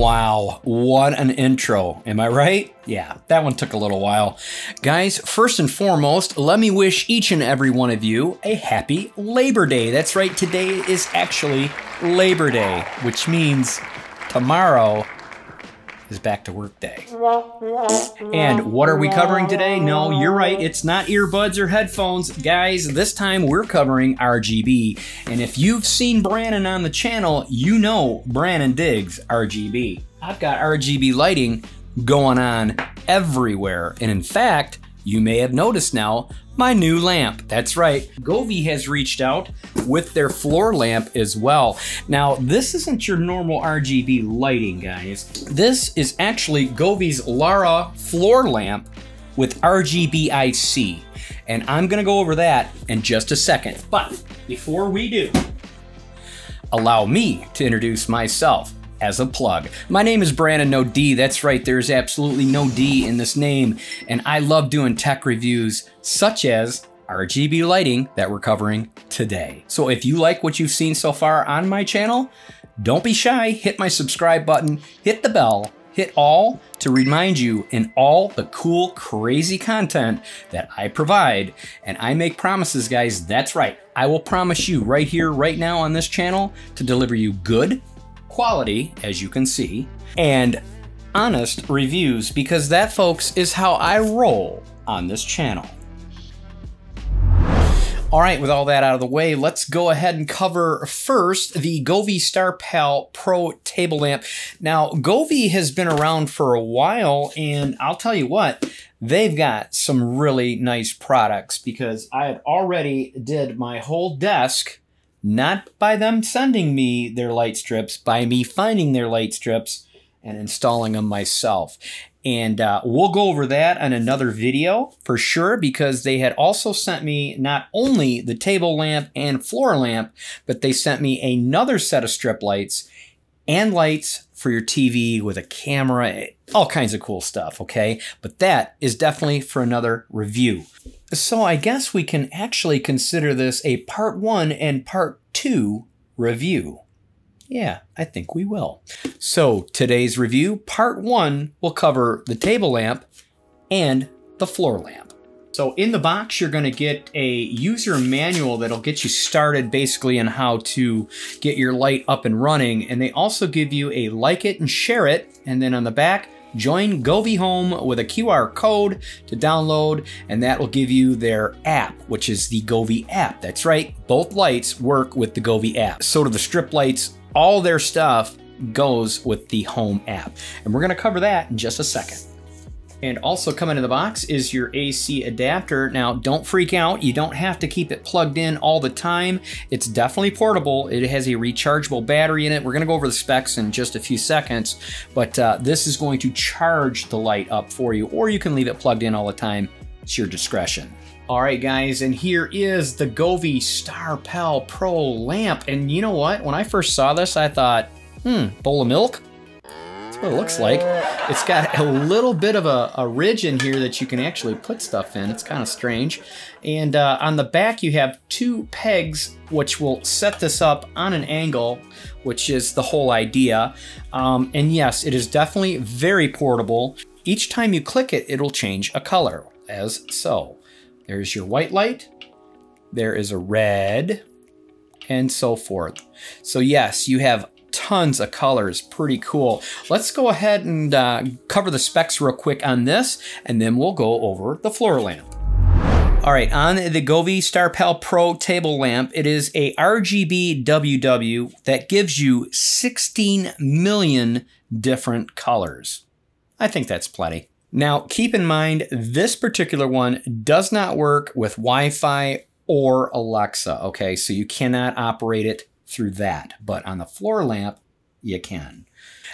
Wow, what an intro. Am I right? Yeah, that one took a little while. Guys, first and foremost, let me wish each and every one of you a happy Labor Day. That's right, today is actually Labor Day, which means tomorrow is back to work day. And what are we covering today? No, you're right, it's not earbuds or headphones. Guys, this time we're covering RGB. And if you've seen Brandon on the channel, you know Brandon digs RGB. I've got RGB lighting going on everywhere. And in fact, you may have noticed now, my new lamp. That's right, Govee has reached out with their floor lamp as well. Now, this isn't your normal RGB lighting, guys. This is actually Govee's Lyra floor lamp with RGBIC. And I'm gonna go over that in just a second. But before we do, allow me to introduce myself as a plug. My name is Brandon No D. That's right, there's absolutely no D in this name. And I love doing tech reviews such as RGB lighting that we're covering today. So if you like what you've seen so far on my channel, don't be shy, hit my subscribe button, hit the bell, hit all to remind you in all the cool, crazy content that I provide. And I make promises, guys, that's right. I will promise you right here, right now on this channel to deliver you good, quality, as you can see, and honest reviews, because that, folks, is how I roll on this channel. All right, with all that out of the way, let's go ahead and cover first the Govee StarPal Pro table lamp. Now, Govee has been around for a while, and I'll tell you what, they've got some really nice products, because I had already did my whole desk, not by them sending me their light strips, by me finding their light strips and installing them myself. And we'll go over that on another video for sure, because they had also sent me not only the table lamp and floor lamp, but they sent me another set of strip lights and lights for your TV with a camera, all kinds of cool stuff, okay? But that is definitely for another review. So I guess we can actually consider this a part one and part two review. Yeah, I think we will. So today's review, part one, will cover the table lamp and the floor lamp. So in the box, you're gonna get a user manual that'll get you started basically on how to get your light up and running. And they also give you a like it and share it. And then on the back, join Govee Home with a QR code to download, and that will give you their app, which is the Govee app. That's right, both lights work with the Govee app. So do the strip lights, all their stuff goes with the Home app. And we're gonna cover that in just a second. And also coming in the box is your AC adapter. Now, don't freak out. You don't have to keep it plugged in all the time. It's definitely portable. It has a rechargeable battery in it. We're gonna go over the specs in just a few seconds, but this is going to charge the light up for you, or you can leave it plugged in all the time. It's your discretion. All right, guys, and here is the Govee StarPal Pro lamp. And you know what? When I first saw this, I thought, bowl of milk? That's what it looks like. It's got a little bit of a ridge in here that you can actually put stuff in. It's kind of strange. And on the back, you have two pegs, which will set this up on an angle, which is the whole idea. And yes, it is definitely very portable. Each time you click it, it'll change a color, as so. There's your white light. There is a red, and so forth. So yes, you have tons of colors, pretty cool. Let's go ahead and cover the specs real quick on this, and then we'll go over the floor lamp. All right, on the Govee StarPal Pro table lamp, it is a RGBWW that gives you 16 million different colors. I think that's plenty. Now, keep in mind, this particular one does not work with Wi-Fi or Alexa, okay? So you cannot operate it through that, but on the floor lamp, you can.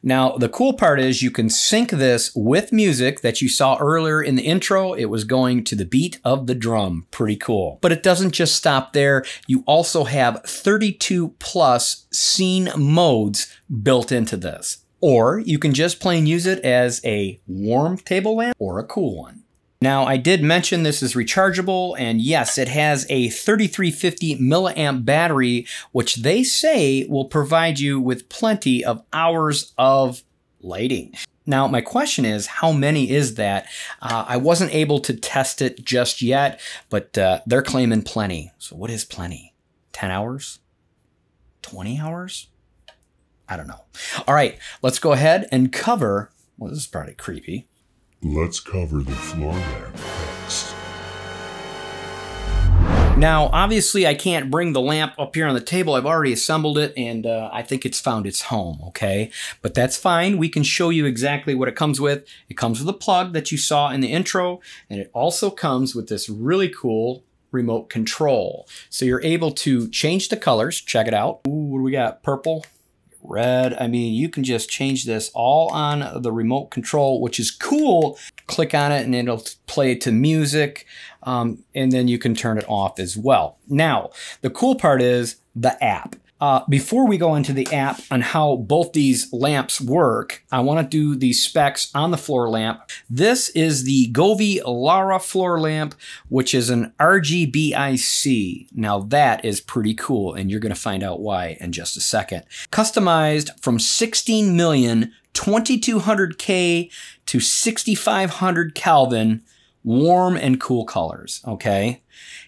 Now, the cool part is you can sync this with music that you saw earlier in the intro. It was going to the beat of the drum. Pretty cool. But it doesn't just stop there. You also have 32 plus scene modes built into this. Or you can just plain use it as a warm table lamp or a cool one. Now, I did mention this is rechargeable, and yes, it has a 3350 milliamp battery, which they say will provide you with plenty of hours of lighting. Now, my question is, how many is that? I wasn't able to test it just yet, but they're claiming plenty. So what is plenty? 10 hours? 20 hours? I don't know. All right, let's go ahead and cover, well, this is probably creepy. Let's cover the floor lamp next. Now, obviously, I can't bring the lamp up here on the table. I've already assembled it, and I think it's found its home, okay? But that's fine. We can show you exactly what it comes with. It comes with a plug that you saw in the intro, and it also comes with this really cool remote control. So you're able to change the colors. Check it out. Ooh, what do we got? Purple, red. I mean, you can just change this all on the remote control, which is cool. Click on it and it'll play to music, and then you can turn it off as well. Now, the cool part is the app. Before we go into the app on how both these lamps work, I want to do the specs on the floor lamp. This is the Govee Lyra floor lamp, which is an RGBIC. Now that is pretty cool, and you're going to find out why in just a second. Customized from 16 million 2200K to 6500 Kelvin, warm and cool colors, okay?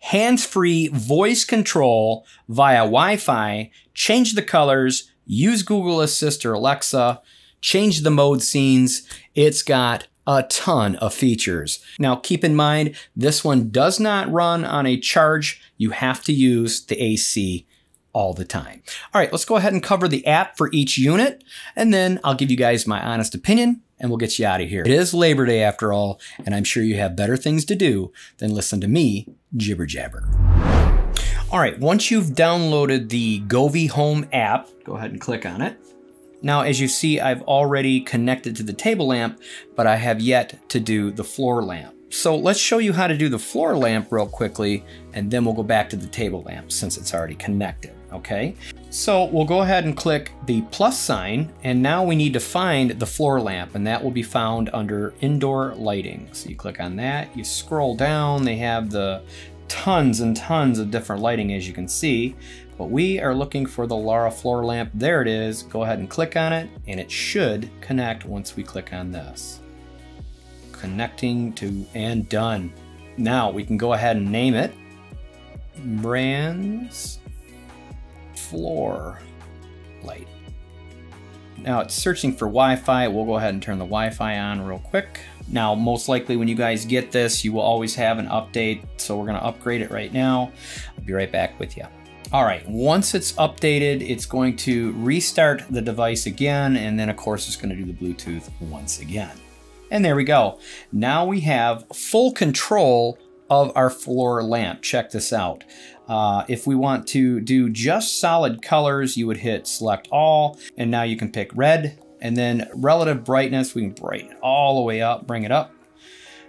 Hands-free voice control via Wi-Fi, change the colors, use Google Assist or Alexa, change the mode scenes. It's got a ton of features. Now keep in mind, this one does not run on a charge. You have to use the AC all the time. All right, let's go ahead and cover the app for each unit, and then I'll give you guys my honest opinion, and we'll get you out of here. It is Labor Day after all, and I'm sure you have better things to do than listen to me jibber jabber. All right, once you've downloaded the Govee Home app, go ahead and click on it. Now, as you see, I've already connected to the table lamp, but I have yet to do the floor lamp. So let's show you how to do the floor lamp real quickly, and then we'll go back to the table lamp since it's already connected, okay? So we'll go ahead and click the plus sign, and now we need to find the floor lamp, and that will be found under indoor lighting. So you click on that, you scroll down, they have the tons and tons of different lighting as you can see, but we are looking for the Lyra floor lamp. There it is. Go ahead and click on it, and it should connect once we click on this. Connecting to and done. Now we can go ahead and name it Brands Floor Light. Now it's searching for Wi-Fi. We'll go ahead and turn the Wi-Fi on real quick. Now, most likely when you guys get this, you will always have an update. So we're gonna upgrade it right now. I'll be right back with you. All right, once it's updated, it's going to restart the device again. And then of course, it's gonna do the Bluetooth once again. And there we go. Now we have full control of our floor lamp. Check this out. If we want to do just solid colors, you would hit select all, and now you can pick red, and then relative brightness, we can brighten it all the way up, bring it up,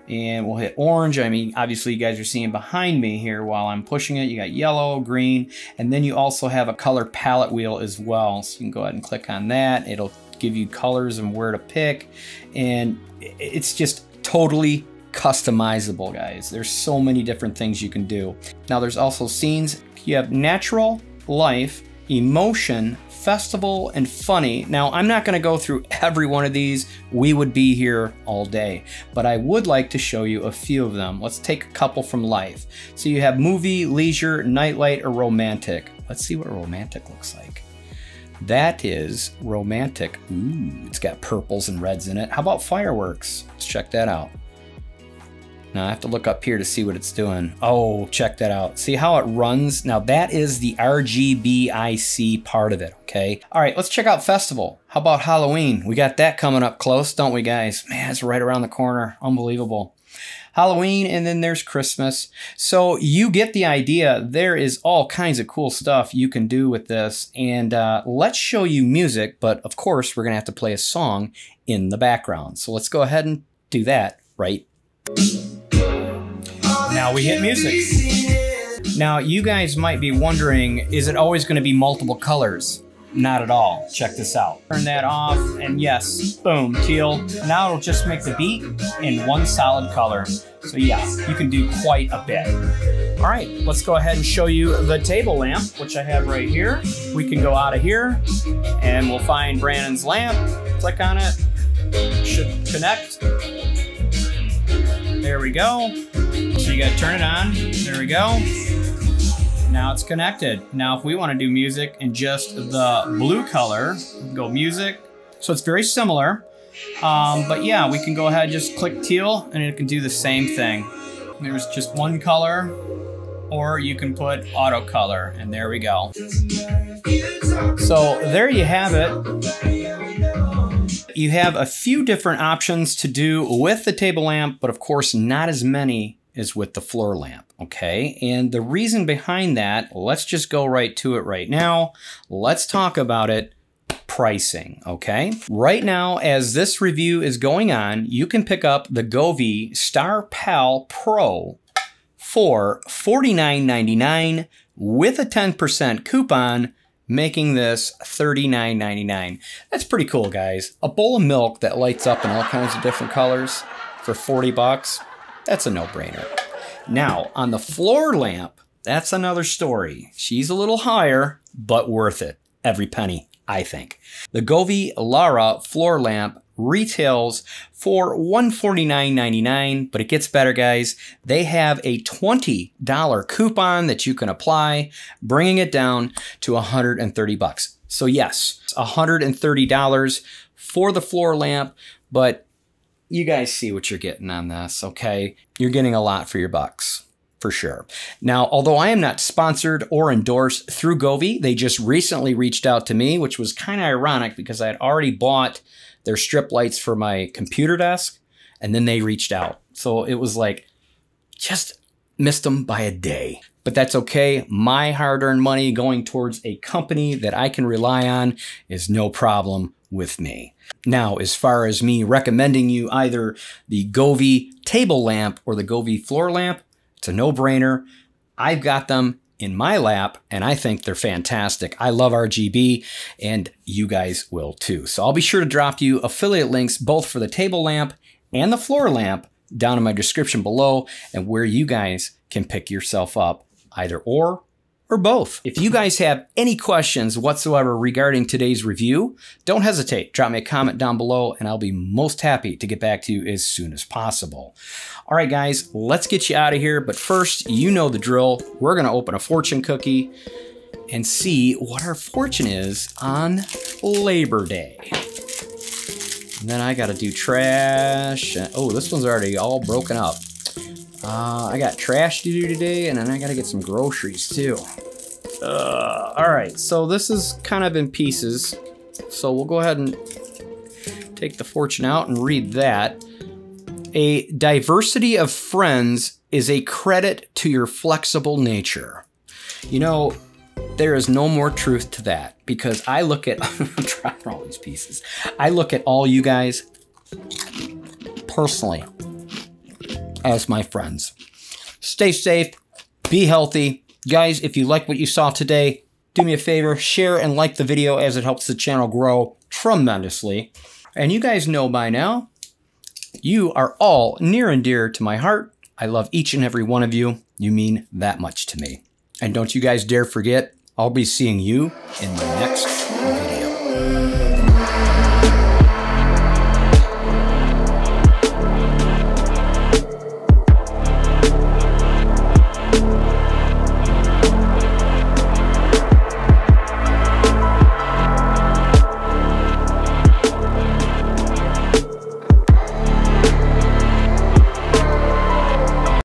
and we'll hit orange. I mean, obviously you guys are seeing behind me here while I'm pushing it. You got yellow, green, and then you also have a color palette wheel as well. So you can go ahead and click on that. It'll give you colors and where to pick, and it's just totally customizable, guys. There's so many different things you can do. Now there's also scenes. You have natural, life, emotion, festival, and funny. Now I'm not gonna go through every one of these. We would be here all day, but I would like to show you a few of them. Let's take a couple from life. So you have movie, leisure, nightlight, or romantic. Let's see what romantic looks like. That is romantic. Ooh, it's got purples and reds in it. How about fireworks? Let's check that out. Now I have to look up here to see what it's doing. Oh, check that out. See how it runs? Now that is the RGBIC part of it, okay? All right, let's check out festival. How about Halloween? We got that coming up close, don't we, guys? Man, it's right around the corner. Unbelievable. Halloween, and then there's Christmas. So you get the idea. There is all kinds of cool stuff you can do with this. And let's show you music, but of course we're gonna have to play a song in the background. So let's go ahead and do that right. Now we hit music. Now you guys might be wondering, is it always gonna be multiple colors? Not at all. Check this out. Turn that off, and yes, boom, teal. Now it'll just make the beat in one solid color. So yeah, you can do quite a bit. All right, let's go ahead and show you the table lamp, which I have right here. We can go out of here, and we'll find Brandon's lamp, click on it, should connect. There we go. So you gotta turn it on. There we go. Now it's connected. Now if we wanna do music in just the blue color, go music. So it's very similar. But yeah, we can go ahead and just click teal and it can do the same thing. There's just one color, or you can put auto color, and there we go. So there you have it. You have a few different options to do with the table lamp, but of course not as many as with the floor lamp. Okay, and the reason behind that, let's just go right to it right now. Let's talk about it. Pricing, okay? Right now, as this review is going on, you can pick up the Govee StarPal Pro for $49.99 with a 10% coupon, making this $39.99. That's pretty cool, guys. A bowl of milk that lights up in all kinds of different colors for 40 bucks, that's a no-brainer. Now, on the floor lamp, that's another story. She's a little higher, but worth it, every penny. I think. The Govee Lyra floor lamp retails for $149.99, but it gets better, guys. They have a $20 coupon that you can apply, bringing it down to $130. So yes, $130 for the floor lamp, but you guys see what you're getting on this, okay? You're getting a lot for your bucks. For sure. Now, although I am not sponsored or endorsed through Govee, they just recently reached out to me, which was kind of ironic because I had already bought their strip lights for my computer desk, and then they reached out. So it was like, just missed them by a day. But that's okay. My hard-earned money going towards a company that I can rely on is no problem with me. Now, as far as me recommending you either the Govee table lamp or the Govee floor lamp, it's a no-brainer. I've got them in my lap, and I think they're fantastic. I love RGB, and you guys will too. So I'll be sure to drop you affiliate links both for the table lamp and the floor lamp down in my description below, and where you guys can pick yourself up either or both. If you guys have any questions whatsoever regarding today's review, don't hesitate. Drop me a comment down below and I'll be most happy to get back to you as soon as possible. All right, guys, let's get you out of here. But first, you know the drill. We're going to open a fortune cookie and see what our fortune is on Labor Day. And then I got to do trash. Oh, this one's already all broken up. I got trash to do today, and then I gotta get some groceries too. All right, so this is kind of in pieces. So we'll go ahead and take the fortune out and read that. A diversity of friends is a credit to your flexible nature. You know, there is no more truth to that, because I look at, I'm dropping all these pieces. I look at all you guys personally as my friends. Stay safe, be healthy. Guys, if you like what you saw today, do me a favor, share and like the video, as it helps the channel grow tremendously. And you guys know by now, you are all near and dear to my heart. I love each and every one of you. You mean that much to me. And don't you guys dare forget, I'll be seeing you in the next video.